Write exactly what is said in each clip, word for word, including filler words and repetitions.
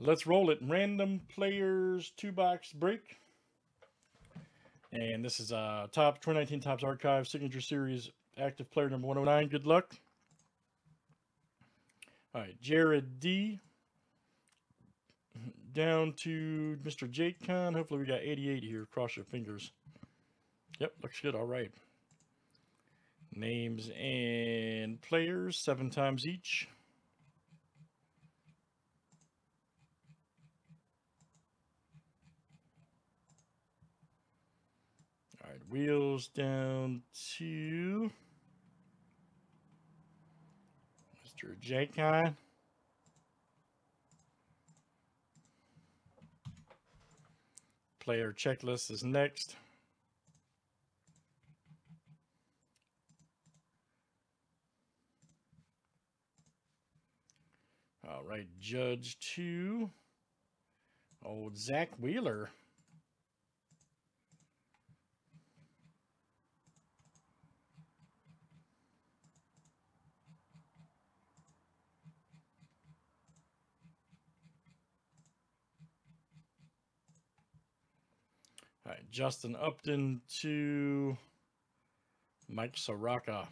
Let's roll it. Random Players two-box break. And this is uh, top twenty nineteen Topps Archives Signature Series active player number one oh nine. Good luck. All right, Jared D. Down to Mister Jake Kahn. Hopefully we got eighty-eight here. Cross your fingers. Yep, looks good. All right. Names and players, seven times each. All right, wheels down to Mister Jake Kahn. Player checklist is next. All right, judge two, old Zach Wheeler. All right, Justin Upton to Mike Soroka.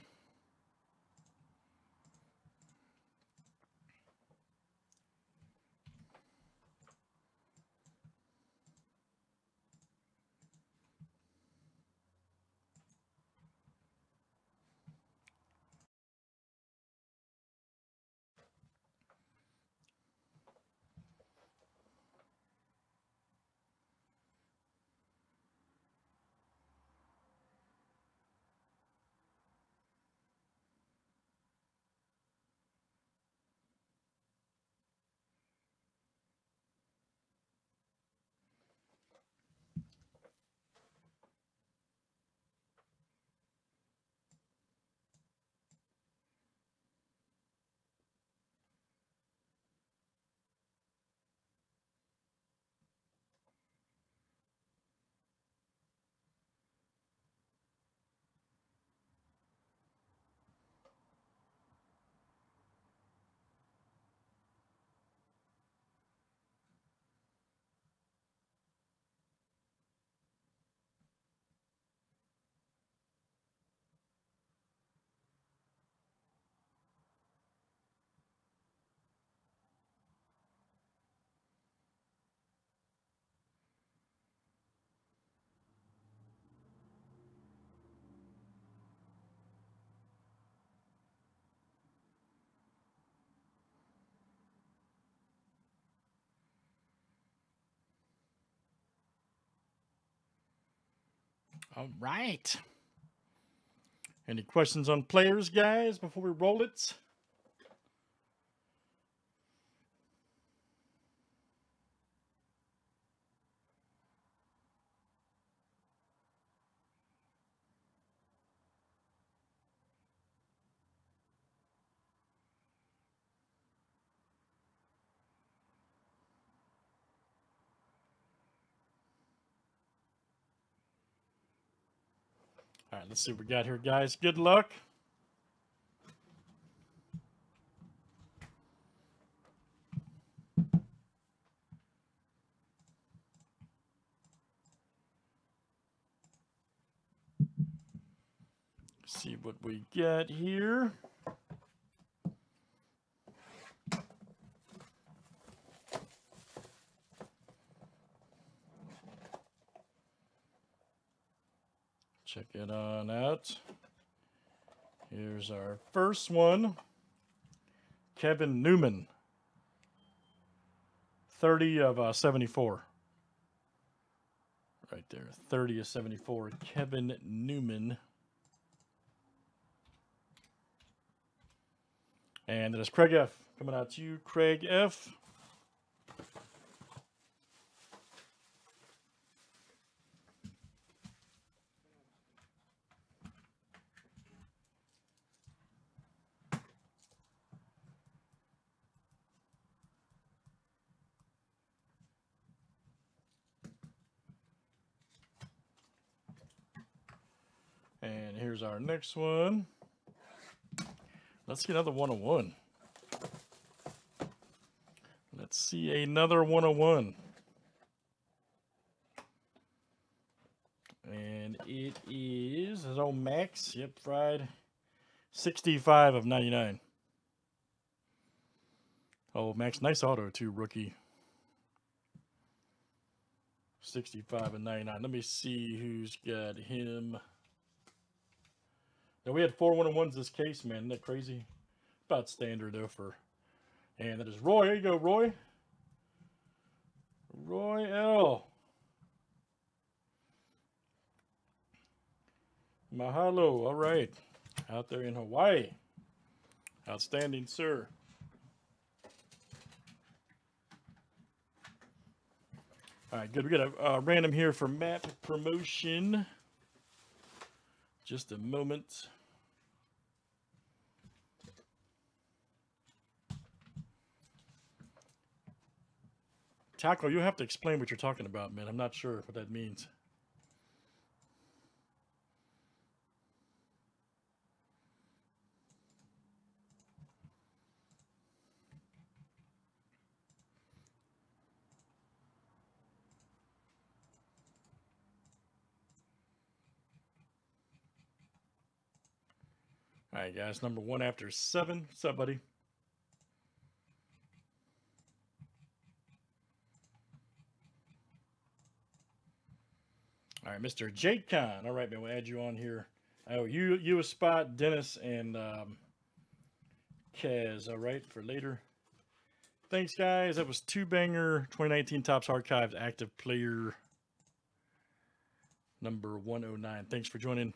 All right. Any questions on players, guys, before we roll it? All right, let's see what we got here, guys. Good luck. Let's see what we get here. Check it on out. Here's our first one. Kevin Newman. thirty of uh, seventy-four. Right there. thirty of seventy-four. Kevin Newman. And that is Craig F. Coming out to you, Craig F. And here's our next one. Let's get another one oh one. Let's see another one oh one. And it is his old Max. Yep, fried. sixty-five of ninety-nine. Oh, Max, nice auto too, rookie. sixty-five and ninety-nine. Let me see who's got him. Now, we had four one-on-ones this case, man. Isn't that crazy? About standard, though, for... And that is Roy. There you go, Roy. Roy L. Mahalo. All right. Out there in Hawaii. Outstanding, sir. All right, good. We got a uh, random here for map promotion. Just a moment. Taco, you have to explain what you're talking about, man. I'm not sure what that means. All right, guys, number one after seven. What's up, buddy? All right, Mister Jake Kahn. All right, man, we'll add you on here. Oh, you, you a spot, Dennis, and um, Kaz, all right, for later. Thanks, guys. That was two banger twenty nineteen Topps Archives active player number one oh nine. Thanks for joining.